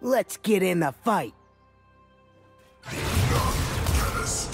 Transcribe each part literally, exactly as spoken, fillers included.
Let's get in the fight. First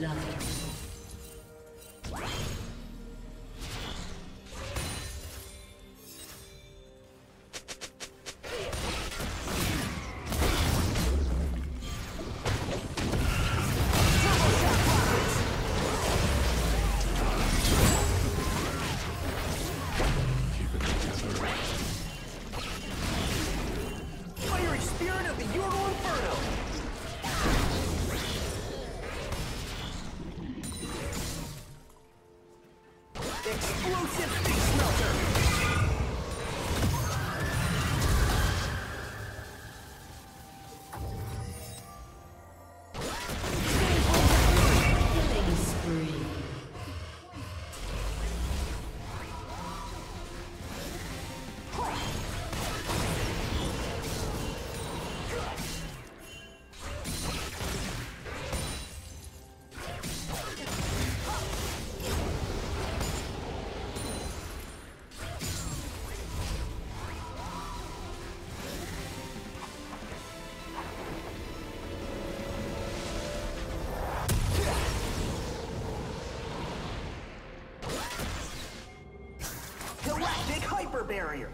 blood. Barrier.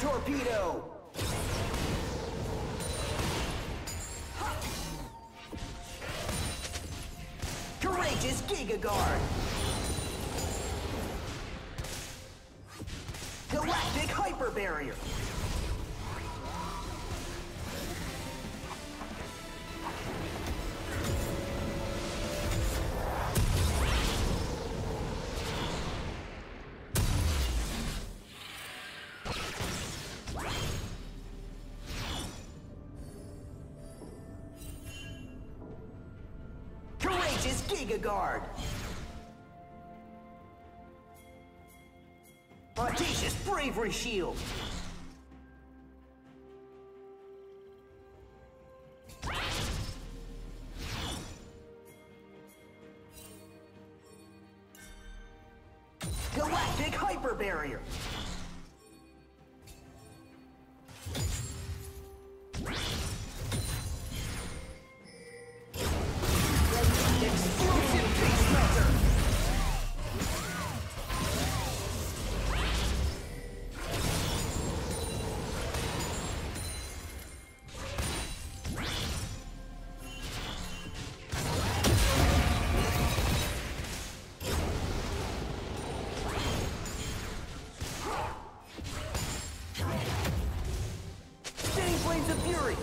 Torpedo! Ha! Courageous Giga Guard! Galactic Hyper Barrier! Giga Guard. Audacious Bravery Shield. Galactic Hyper Barrier. fury!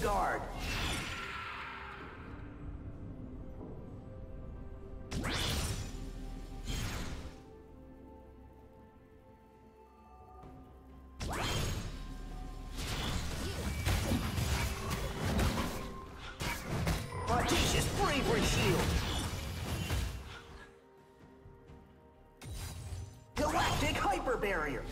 Guard. Prodigious bravery shield. Galactic hyper barrier.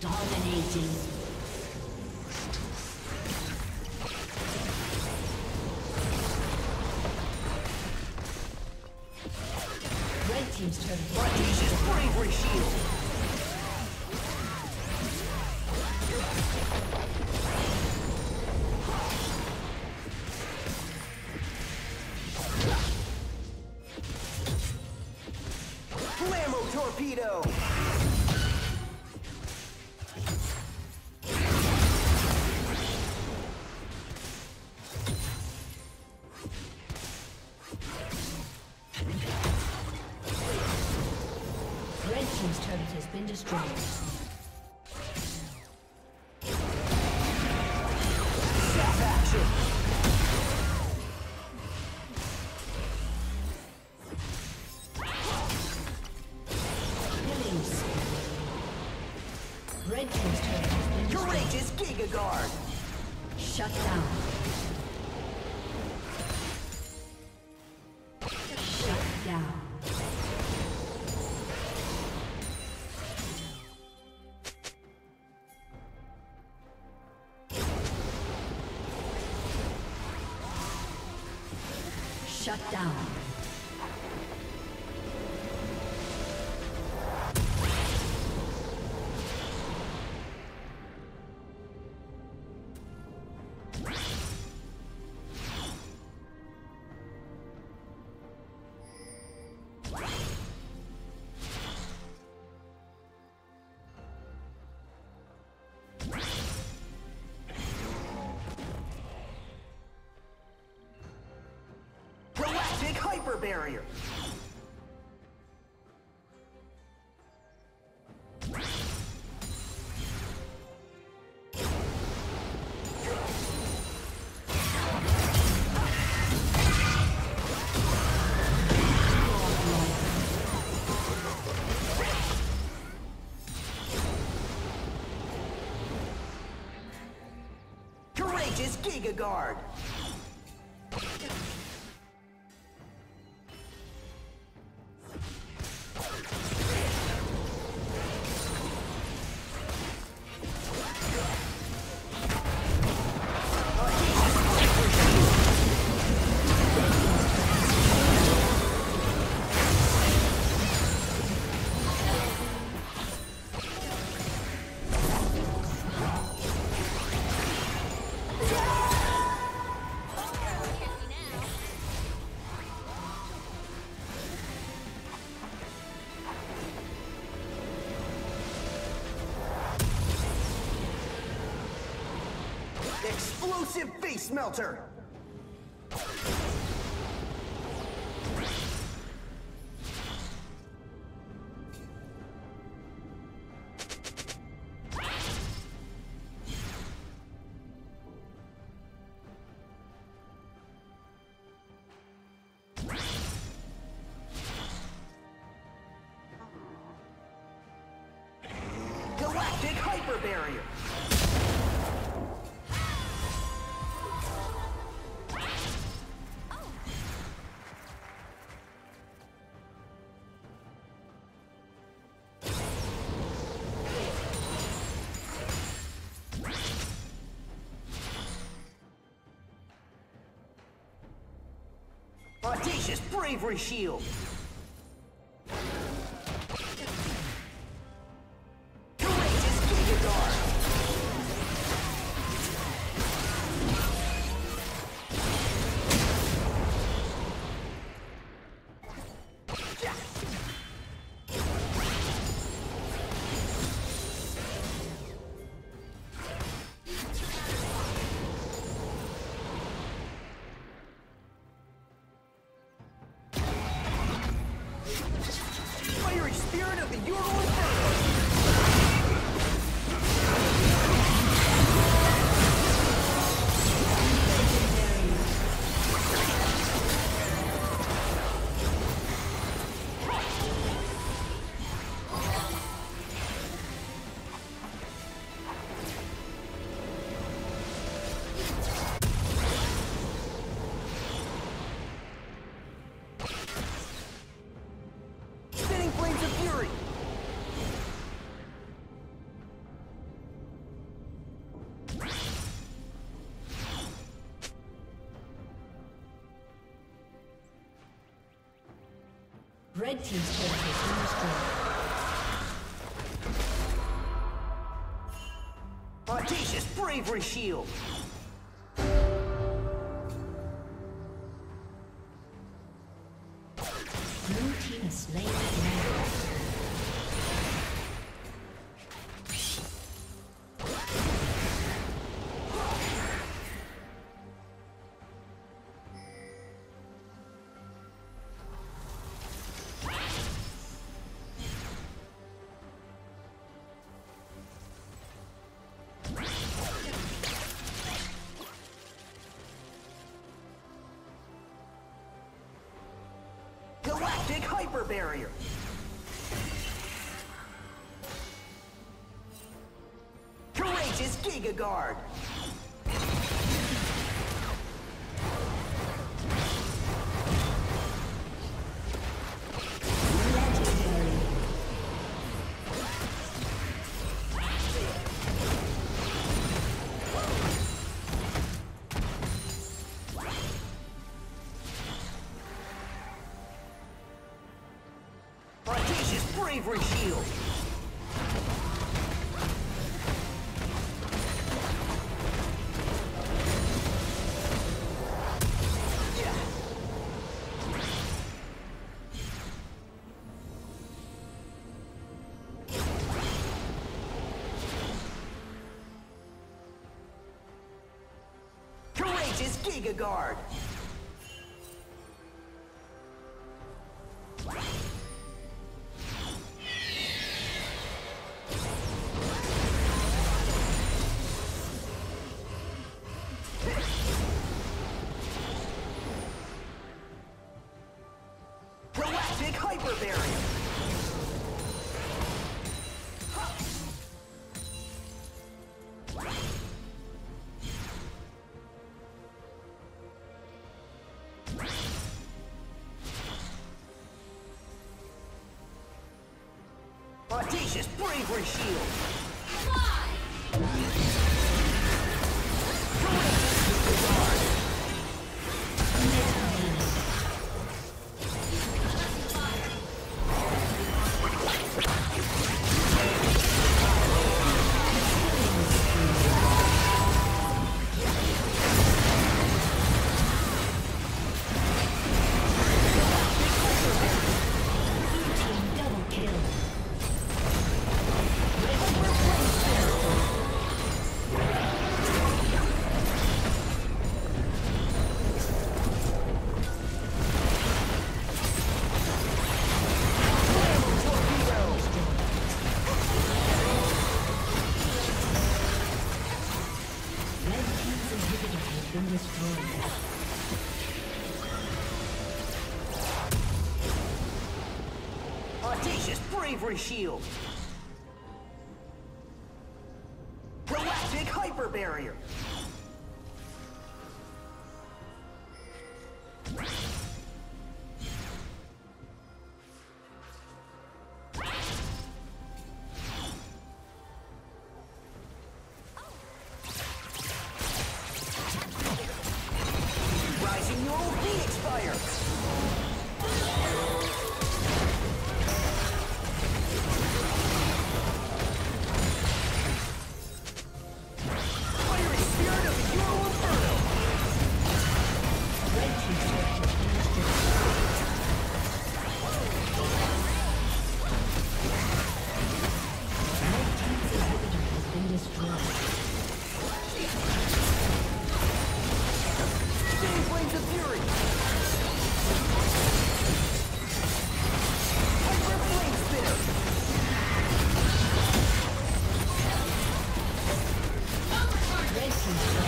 Dominating. Destroyed. Self-action. Killings. Red team's turret has been courageous Giga Guard. Shut down. Shut down. Barrier. Courageous Giga Guard. Explosive face melter! barrier. Audacious bravery shield. Red team's turret has been destroyed. Audacious bravery shield. Blue team is slain now. Galactic hyper barrier. Courageous Giga Guard. Bravery shield. Yeah. Courageous Giga Guard. Audacious bravery shield. Fly! Audacious bravery shield. magic hyper barrier. Thank you.